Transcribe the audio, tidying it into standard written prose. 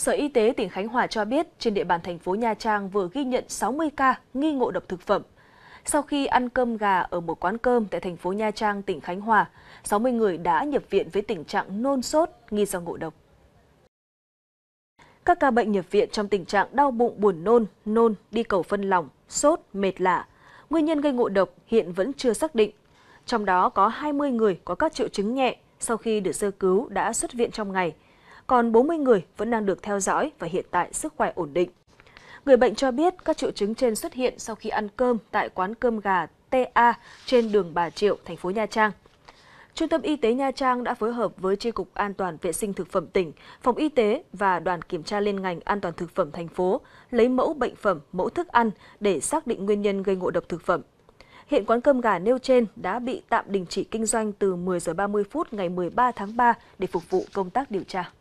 Sở Y tế tỉnh Khánh Hòa cho biết trên địa bàn thành phố Nha Trang vừa ghi nhận 60 ca nghi ngộ độc thực phẩm. Sau khi ăn cơm gà ở một quán cơm tại thành phố Nha Trang, tỉnh Khánh Hòa, 60 người đã nhập viện với tình trạng nôn sốt nghi do ngộ độc. Các ca bệnh nhập viện trong tình trạng đau bụng, buồn nôn, đi cầu phân lỏng, sốt, mệt lả. Nguyên nhân gây ngộ độc hiện vẫn chưa xác định. Trong đó có 20 người có các triệu chứng nhẹ sau khi được sơ cứu đã xuất viện trong ngày. Còn 40 người vẫn đang được theo dõi và hiện tại sức khỏe ổn định. Người bệnh cho biết các triệu chứng trên xuất hiện sau khi ăn cơm tại quán cơm gà TA trên đường Bà Triệu, thành phố Nha Trang. Trung tâm Y tế Nha Trang đã phối hợp với Chi cục An toàn vệ sinh thực phẩm tỉnh, Phòng Y tế và Đoàn kiểm tra liên ngành An toàn thực phẩm thành phố lấy mẫu bệnh phẩm, mẫu thức ăn để xác định nguyên nhân gây ngộ độc thực phẩm. Hiện quán cơm gà nêu trên đã bị tạm đình chỉ kinh doanh từ 10h30 phút ngày 13 tháng 3 để phục vụ công tác điều tra.